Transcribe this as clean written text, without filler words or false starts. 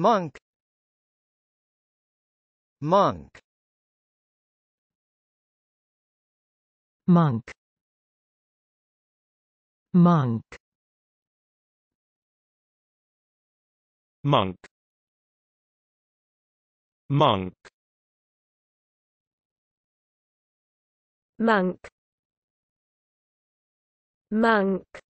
Monk, monk, monk, monk, monk, monk, monk, monk.